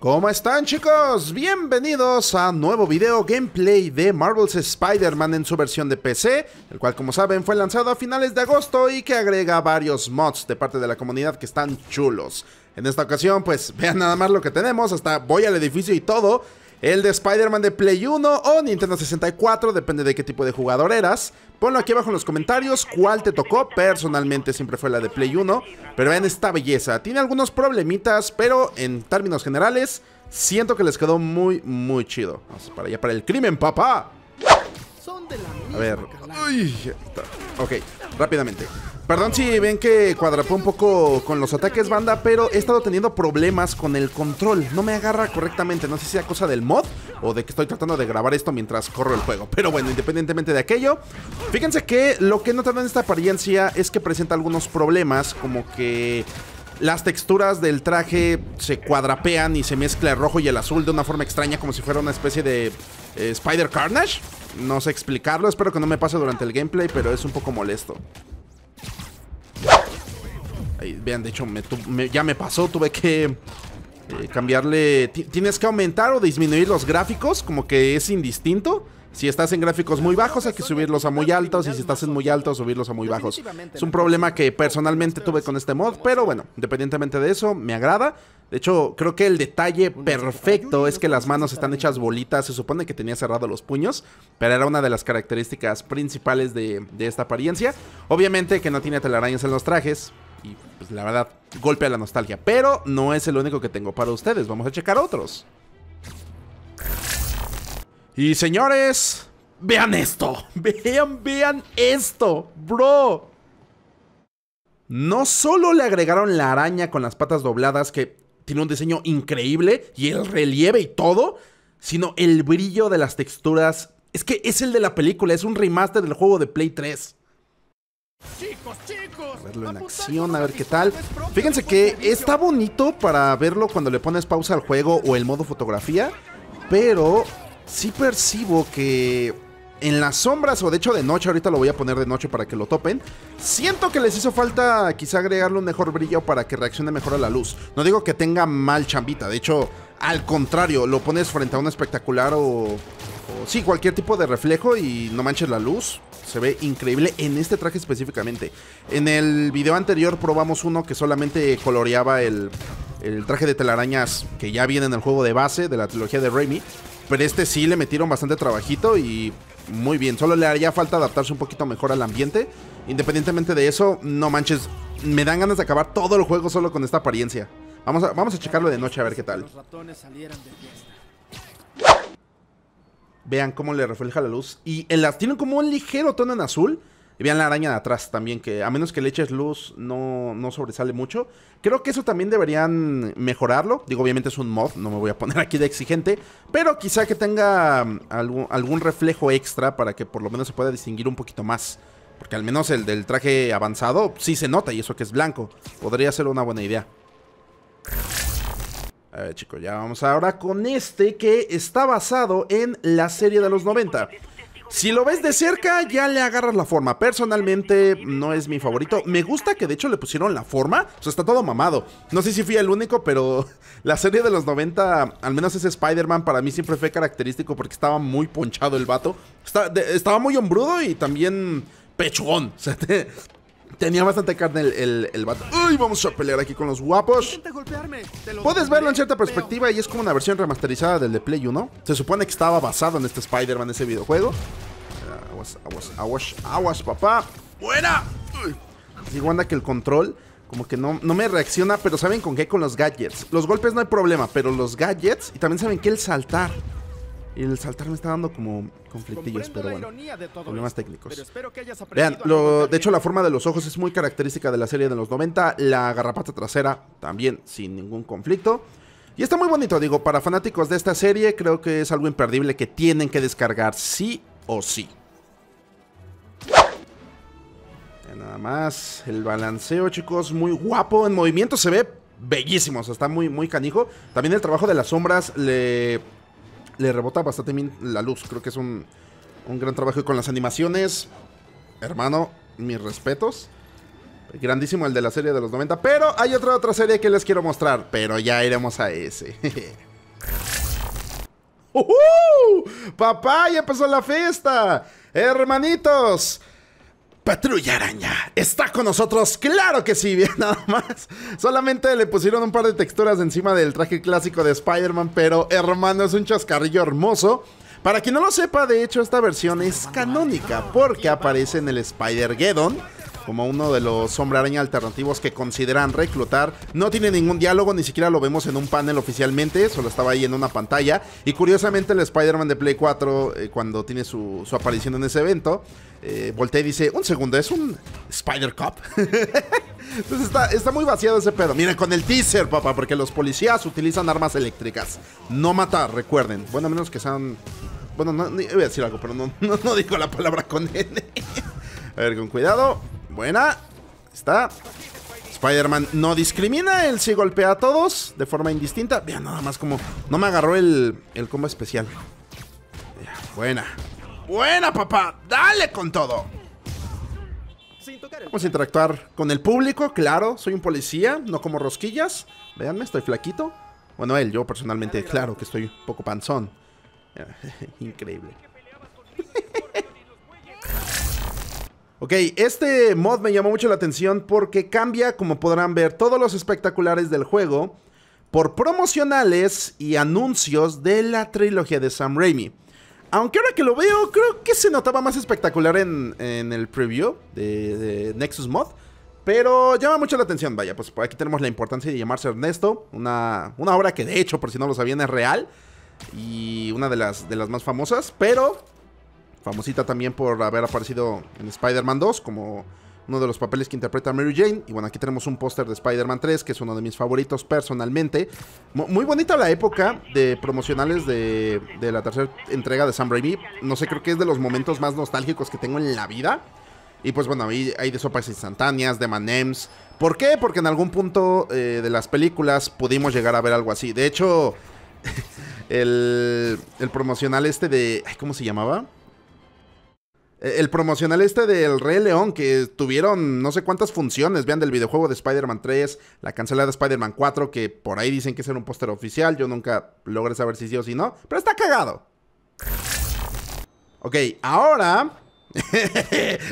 ¿Cómo están, chicos? Bienvenidos a nuevo video gameplay de Marvel's Spider-Man en su versión de PC, el cual, como saben, fue lanzado a finales de agosto y que agrega varios mods de parte de la comunidad que están chulos. En esta ocasión, pues vean nada más lo que tenemos, hasta voy al edificio y todo. El de Spider-Man de Play 1 o Nintendo 64, depende de qué tipo de jugador eras. Ponlo aquí abajo en los comentarios cuál te tocó. Personalmente siempre fue la de Play 1, pero vean esta belleza. Tiene algunos problemitas, pero en términos generales siento que les quedó muy chido. Vamos para allá, para el crimen, papá. A ver, uy, ok, rápidamente. Perdón si ven que cuadrapó un poco con los ataques, banda, pero he estado teniendo problemas con el control. No me agarra correctamente, no sé si sea cosa del mod o de que estoy tratando de grabar esto mientras corro el juego. Pero bueno, independientemente de aquello, fíjense que lo que he notado en esta apariencia es que presenta algunos problemas, como que las texturas del traje se cuadrapean y se mezcla el rojo y el azul de una forma extraña, como si fuera una especie de Spider Carnage. No sé explicarlo, espero que no me pase durante el gameplay, pero es un poco molesto. Ahí, vean, de hecho ya me pasó, tuve que cambiarle. Tienes que aumentar o disminuir los gráficos, como que es indistinto. Si estás en gráficos muy bajos hay que subirlos a muy altos, y si estás en muy altos subirlos a muy bajos. Es un problema que personalmente tuve con este mod, pero bueno, independientemente de eso, me agrada. De hecho, creo que el detalle perfecto es que las manos están hechas bolitas. Se supone que tenía cerrado los puños, pero era una de las características principales de esta apariencia. Obviamente que no tiene telarañas en los trajes, y pues la verdad, golpea la nostalgia. Pero no es el único que tengo para ustedes, vamos a checar otros. Y señores, vean esto, vean esto, bro. No solo le agregaron la araña con las patas dobladas, que tiene un diseño increíble, y el relieve y todo, sino el brillo de las texturas. Es que es el de la película, es un remaster del juego de Play 3. A verlo en acción, a ver qué tal. Fíjense que está bonito para verlo cuando le pones pausa al juego o el modo fotografía, pero sí percibo que en las sombras, o de hecho de noche, ahorita lo voy a poner de noche para que lo topen, siento que les hizo falta quizá agregarle un mejor brillo para que reaccione mejor a la luz. No digo que tenga mal chambita, de hecho, al contrario, lo pones frente a un espectacular o sí, cualquier tipo de reflejo y no manches la luz. Se ve increíble en este traje específicamente. En el video anterior probamos uno que solamente coloreaba el traje de telarañas que ya viene en el juego de base de la trilogía de Raimi. Pero este sí le metieron bastante trabajito y muy bien. Solo le haría falta adaptarse un poquito mejor al ambiente. Independientemente de eso, no manches, me dan ganas de acabar todo el juego solo con esta apariencia. Vamos a checarlo de noche a ver qué tal. Vean cómo le refleja la luz. Y tienen como un ligero tono en azul. Y vean la araña de atrás también, que a menos que le eches luz no sobresale mucho. Creo que eso también deberían mejorarlo. Digo, obviamente es un mod, no me voy a poner aquí de exigente, pero quizá que tenga algún reflejo extra para que por lo menos se pueda distinguir un poquito más. Porque al menos el del traje avanzado sí se nota, y eso que es blanco. Podría ser una buena idea. A ver, chicos, ya vamos ahora con este que está basado en la serie de los 90. Si lo ves de cerca, ya le agarras la forma. Personalmente, no es mi favorito. Me gusta que de hecho le pusieron la forma. O sea, está todo mamado. No sé si fui el único, pero la serie de los 90, al menos ese Spider-Man, para mí siempre fue característico porque estaba muy ponchado el vato. Estaba muy hombrudo y también pechugón. O sea, tenía bastante carne el vato. ¡Uy! Vamos a pelear aquí con los guapos. Puedes verlo en cierta perspectiva y es como una versión remasterizada del de Play 1. Se supone que estaba basado en este Spider-Man, ese videojuego. Aguas, papá. ¡Buena! Digo, anda que el control como que no me reacciona, pero ¿saben con qué? Con los gadgets. Los golpes no hay problema, pero los gadgets. Y también saben que el saltar. Me está dando como conflictillos, pero bueno, problemas técnicos. Vean, de hecho la forma de los ojos es muy característica de la serie de los 90. La garrapata trasera también sin ningún conflicto. Y está muy bonito, digo, para fanáticos de esta serie creo que es algo imperdible que tienen que descargar sí o sí. Nada más, el balanceo, chicos, muy guapo. En movimiento se ve bellísimo, o sea, está muy canijo. También el trabajo de las sombras le rebota bastante bien la luz. Creo que es un gran trabajo. Y con las animaciones, hermano, mis respetos. Grandísimo el de la serie de los 90. Pero hay otra serie que les quiero mostrar, pero ya iremos a ese. Papá, ya empezó la fiesta. Hermanitos, Patrulla Araña está con nosotros, claro que sí, bien, nada más. Solamente le pusieron un par de texturas encima del traje clásico de Spider-Man, pero hermano, es un chascarrillo hermoso. Para quien no lo sepa, de hecho esta versión es canónica porque aparece en el Spider-Geddon como uno de los Hombre Araña alternativos que consideran reclutar. No tiene ningún diálogo, ni siquiera lo vemos en un panel oficialmente, solo estaba ahí en una pantalla. Y curiosamente el Spider-Man de Play 4, cuando tiene su aparición en ese evento, voltea y dice, un segundo, ¿es un Spider-Cop? Entonces está muy vaciado ese pedo. Miren, con el teaser, papá, porque los policías utilizan armas eléctricas. No matar, recuerden. Bueno, a menos que sean... Bueno, no, voy a decir algo, pero no digo la palabra con N. A ver, con cuidado. Buena, está. Spider-Man no discrimina, él sí golpea a todos de forma indistinta. Vean nada más como no me agarró el combo especial. Buena, buena papá, dale con todo. Vamos a interactuar con el público, claro, soy un policía, no como rosquillas. Véanme, estoy flaquito. Bueno, él, yo personalmente, claro que estoy un poco panzón. Increíble. Ok, este mod me llamó mucho la atención porque cambia, como podrán ver, todos los espectaculares del juego por promocionales y anuncios de la trilogía de Sam Raimi. Aunque ahora que lo veo, creo que se notaba más espectacular en el preview de Nexus Mod. Pero llama mucho la atención, vaya, pues por aquí tenemos la importancia de llamarse Ernesto. Una obra que de hecho, por si no lo sabían, es real. Y una de las más famosas, pero... famosita también por haber aparecido en Spider-Man 2 como uno de los papeles que interpreta Mary Jane. Y bueno, aquí tenemos un póster de Spider-Man 3, que es uno de mis favoritos personalmente. Muy bonita la época de promocionales de la tercera entrega de Sam Raimi. No sé, creo que es de los momentos más nostálgicos que tengo en la vida. Y pues bueno, ahí hay de sopas instantáneas, de M&M's. ¿Por qué? Porque en algún punto de las películas pudimos llegar a ver algo así. De hecho, el promocional este de... ¿Cómo se llamaba? El promocional este del Rey León, que tuvieron no sé cuántas funciones, vean, del videojuego de Spider-Man 3, la cancelada Spider-Man 4, que por ahí dicen que es un póster oficial, yo nunca logré saber si sí o si no, pero está cagado. Ok, ahora,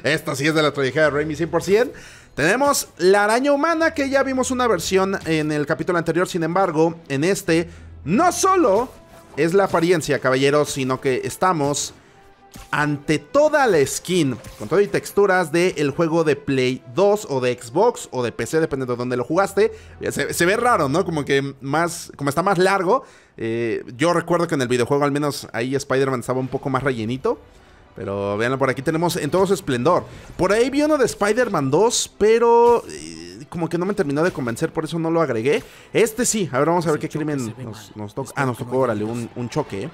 esto sí es de la trilogía de Raimi 100%, tenemos la araña humana, que ya vimos una versión en el capítulo anterior, sin embargo, en este, no solo es la apariencia, caballeros, sino que estamos... ante toda la skin, con todo y texturas del juego de Play 2 o de Xbox o de PC, dependiendo de dónde lo jugaste. Se ve raro, ¿no? Como que más, como está más largo. Yo recuerdo que en el videojuego al menos ahí Spider-Man estaba un poco más rellenito. Pero veanlo, por aquí tenemos en todo su esplendor. Por ahí vi uno de Spider-Man 2, pero como que no me terminó de convencer, por eso no lo agregué. Este sí, a ver, vamos a ver qué crimen nos toca. Ah, nos tocó, órale, un choque, ¿eh?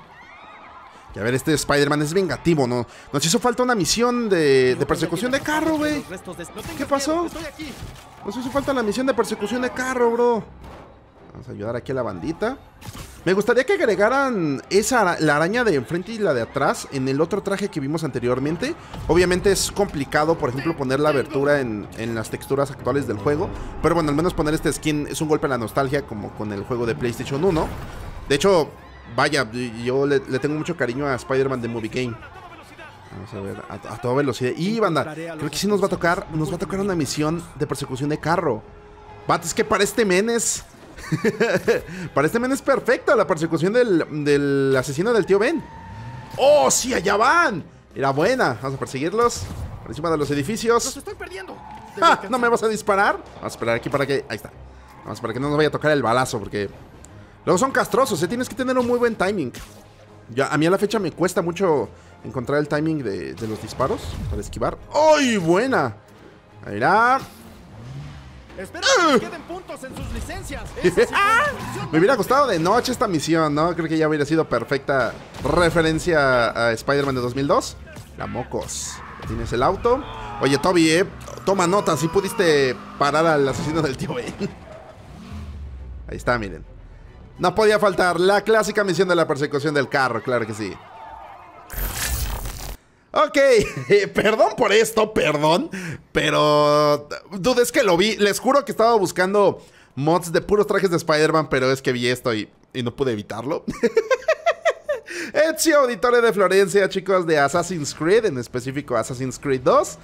Y a ver, este Spider-Man es vengativo, ¿no? Nos hizo falta una misión de persecución de carro, güey. ¿Qué pasó? Nos hizo falta la misión de persecución de carro, bro. Vamos a ayudar aquí a la bandita. Me gustaría que agregaran la araña de enfrente y la de atrás en el otro traje que vimos anteriormente. Obviamente es complicado, por ejemplo, poner la abertura en las texturas actuales del juego. Pero bueno, al menos poner este skin es un golpe a la nostalgia, como con el juego de PlayStation 1. De hecho... vaya, yo le tengo mucho cariño a Spider-Man de Movie Game. Vamos a ver, a toda velocidad. Y banda, creo que sí nos va a tocar una misión de persecución de carro. Bat, es que para este men es... para este men es perfecta la persecución del asesino del tío Ben. ¡Oh, sí, allá van! Era buena, vamos a perseguirlos. Por encima de los edificios. ¡Los estoy perdiendo! ¡Ah, no me vas a disparar! Vamos a esperar aquí para que... ahí está. Vamos, para que no nos vaya a tocar el balazo, porque... luego son castrosos, ¿eh? Tienes que tener un muy buen timing. A mí a la fecha me cuesta mucho encontrar el timing de los disparos para esquivar. ¡Ay, buena! Ahí va. Espero que queden puntos en sus licencias. Me hubiera gustado de noche esta misión, ¿no? Creo que ya hubiera sido perfecta referencia a Spider-Man de 2002. La mocos. Tienes el auto. Oye, Toby, toma nota, si pudiste parar al asesino del tío Ben. Ahí está, miren. No podía faltar la clásica misión de la persecución del carro, claro que sí. Ok, perdón por esto, perdón. Pero, dude, es que lo vi. Les juro que estaba buscando mods de puros trajes de Spider-Man, pero es que vi esto y y no pude evitarlo. Ezio Auditore de Florencia, chicos, de Assassin's Creed, en específico Assassin's Creed 2.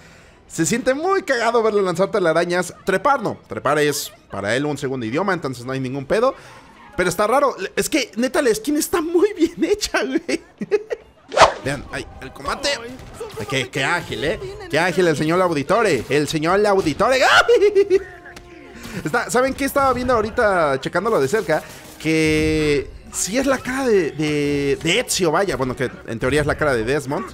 Se siente muy cagado verle lanzar telarañas. Trepar no, trepar es para él un segundo idioma, entonces no hay ningún pedo. Pero está raro, es que neta la skin está muy bien hecha, güey. Vean, ahí, el combate. Qué ágil, qué ágil el señor Auditore. El señor Auditore. ¡Ay! ¿Saben qué estaba viendo ahorita, checándolo de cerca? Que si es la cara de Ezio, vaya. Bueno, que en teoría es la cara de Desmond.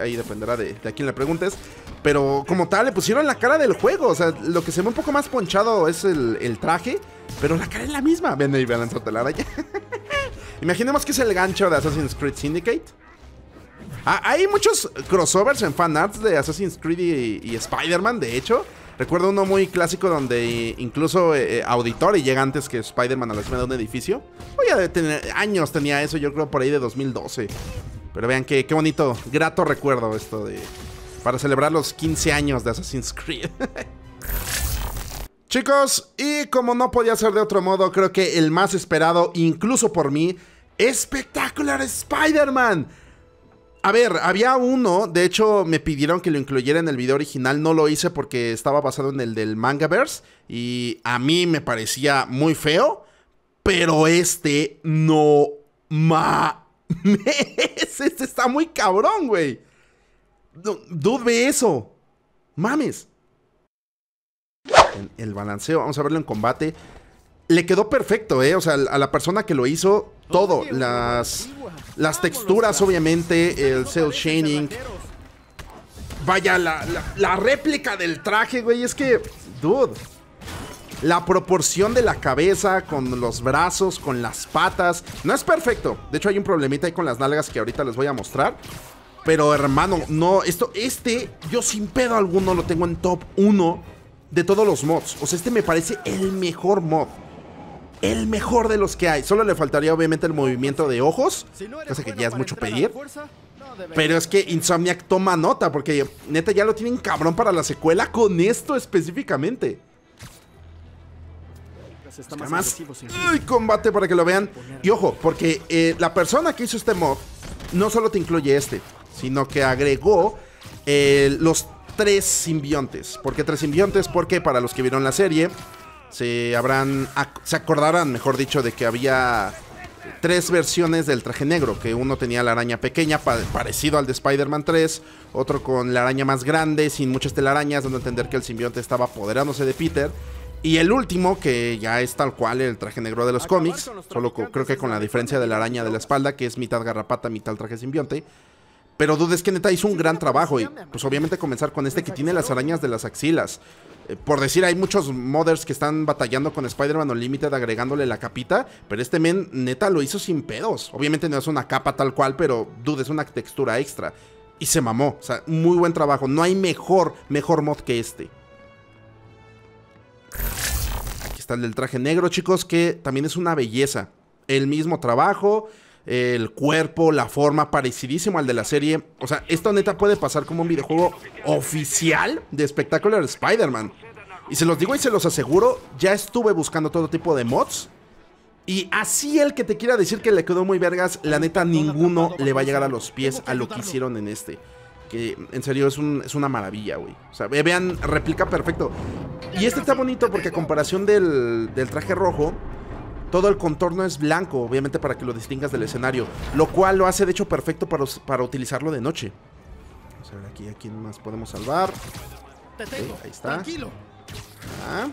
Ahí dependerá de a quién le preguntes. Pero como tal, le pusieron la cara del juego. O sea, lo que se ve un poco más ponchado es el traje, pero la cara es la misma. Ven ahí, vean lanzarte la araña. Imaginemos que es el gancho de Assassin's Creed Syndicate. Ah, hay muchos crossovers en fanarts de Assassin's Creed y Spider-Man, de hecho. Recuerdo uno muy clásico donde incluso Auditore llega antes que Spider-Man a la cima de un edificio. Oye, de tener años tenía eso, yo creo por ahí de 2012. Pero vean qué bonito, grato recuerdo esto de... para celebrar los 15 años de Assassin's Creed. Chicos, y como no podía ser de otro modo, creo que el más esperado, incluso por mí, Spectacular Spider-Man. A ver, había uno, de hecho me pidieron que lo incluyera en el video original, no lo hice porque estaba basado en el del Mangaverse y a mí me parecía muy feo, pero este no mames, este está muy cabrón, güey. Dude, ve eso, mames. El balanceo, vamos a verlo en combate. Le quedó perfecto, o sea, a la persona que lo hizo, todo, las texturas, obviamente, el cel shading. Vaya, la réplica del traje, güey, es que, dude, la proporción de la cabeza con los brazos, con las patas, no es perfecto. De hecho, hay un problemita ahí con las nalgas que ahorita les voy a mostrar. Pero, hermano, no, yo sin pedo alguno lo tengo en top 1 de todos los mods. O sea, este me parece el mejor mod. El mejor de los que hay. Solo le faltaría obviamente el movimiento de ojos, cosa que ya es mucho pedir. Pero es que Insomniac toma nota, porque neta ya lo tienen cabrón para la secuela con esto específicamente. Además, uy, combate para que lo vean. Y ojo, porque la persona que hizo este mod no solo te incluye sino que agregó los 3 simbiontes. ¿Por qué 3 simbiontes? Porque para los que vieron la serie... se acordarán, mejor dicho, de que había 3 versiones del traje negro. Que uno tenía la araña pequeña, parecido al de Spider-Man 3. Otro con la araña más grande, sin muchas telarañas, dando a entender que el simbionte estaba apoderándose de Peter. Y el último, que ya es tal cual el traje negro de los cómics. Solo creo que con la diferencia de la araña de la espalda, que es mitad garrapata, mitad traje simbionte. Pero dudes que neta hizo un gran trabajo. Y pues obviamente comenzar con este que tiene las arañas de las axilas. Por decir, hay muchos modders que están batallando con Spider-Man Unlimited agregándole la capita, pero este men neta lo hizo sin pedos. Obviamente no es una capa tal cual, pero dude, es una textura extra. Y se mamó, o sea, muy buen trabajo. No hay mejor mod que este. Aquí está el del traje negro, chicos, que también es una belleza. El mismo trabajo, el cuerpo, la forma, parecidísimo al de la serie. O sea, esto neta puede pasar como un videojuego oficial de Spectacular Spider-Man. Y se los digo y se los aseguro, ya estuve buscando todo tipo de mods. Y así el que te quiera decir que le quedó muy vergas, la neta ninguno le va a llegar a los pies a lo que hicieron en este. Que en serio es una maravilla, güey. O sea, vean, replica perfecto. Y este está bonito porque a comparación del traje rojo, todo el contorno es blanco, obviamente para que lo distingas del escenario, lo cual lo hace de hecho perfecto para utilizarlo de noche. Vamos a ver aquí a quién más podemos salvar. Okay, ahí está. Ah.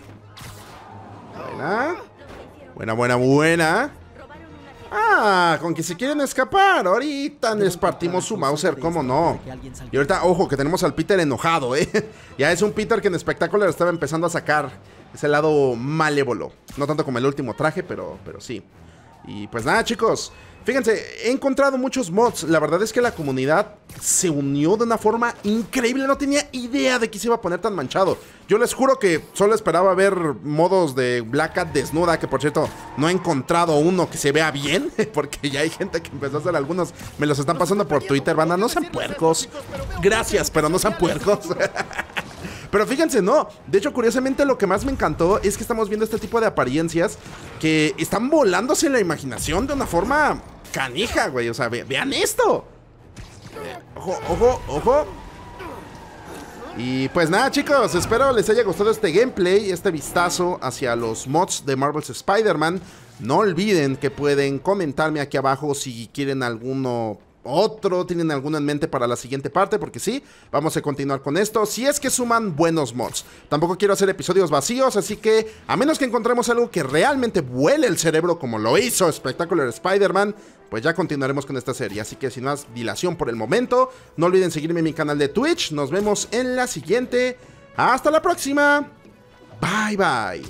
Buena. Buena. Ah, con que se quieren escapar. Ahorita les partimos su Mauser, cómo no. Y ahorita, ojo, que tenemos al Peter enojado, Ya es un Peter que en Spectacular estaba empezando a sacar ese lado malévolo. No tanto como el último traje, pero sí. Y pues nada, chicos, fíjense, he encontrado muchos mods. La verdad es que la comunidad se unió de una forma increíble. No tenía idea de que se iba a poner tan manchado. Yo les juro que solo esperaba ver modos de Black Cat desnuda, que por cierto, no he encontrado uno que se vea bien, porque ya hay gente que empezó a hacer algunos. Me los están pasando por Twitter, banda, no sean puercos. Gracias, pero no sean puercos. Pero fíjense, no, de hecho curiosamente lo que más me encantó es que estamos viendo este tipo de apariencias que están volándose la imaginación de una forma canija, güey. O sea, vean esto. Ojo, ojo, ojo. Y pues nada, chicos, espero les haya gustado este gameplay, este vistazo hacia los mods de Marvel's Spider-Man. No olviden que pueden comentarme aquí abajo si quieren alguno otro, tienen alguno en mente para la siguiente parte, porque sí, vamos a continuar con esto, si es que suman buenos mods. Tampoco quiero hacer episodios vacíos, así que a menos que encontremos algo que realmente vuele el cerebro como lo hizo Spectacular Spider-Man, pues ya continuaremos con esta serie. Así que sin más dilación por el momento, no olviden seguirme en mi canal de Twitch. Nos vemos en la siguiente. Hasta la próxima. Bye, bye.